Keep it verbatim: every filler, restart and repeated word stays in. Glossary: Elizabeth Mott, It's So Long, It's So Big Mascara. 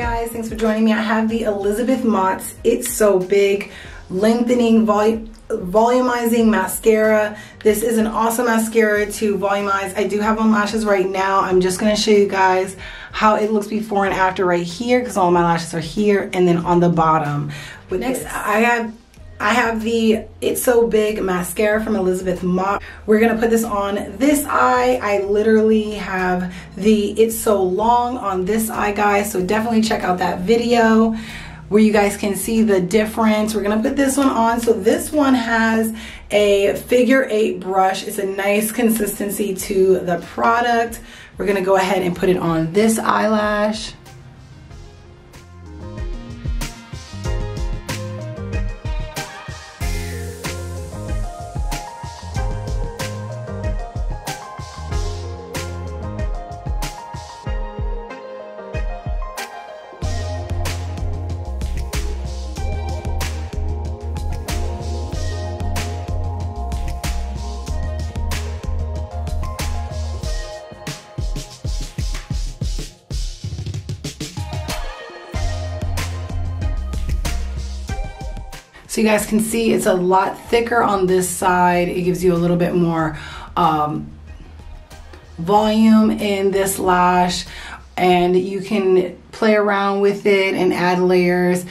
guys, thanks for joining me. I have the Elizabeth Mott's It's So Big Lengthening Vol Volumizing Mascara. This is an awesome mascara to volumize. I do have on lashes right now. I'm just going to show you guys how it looks before and after right here, because all my lashes are here and then on the bottom. With Next, this. I have I have the It's So Big Mascara from Elizabeth Mott. We're gonna put this on this eye. I literally have the It's So Long on this eye, guys, so definitely check out that video where you guys can see the difference. We're gonna put this one on. So this one has a figure eight brush. It's a nice consistency to the product. We're gonna go ahead and put it on this eyelash. So you guys can see it's a lot thicker on this side. It gives you a little bit more um, volume in this lash, and you can play around with it and add layers.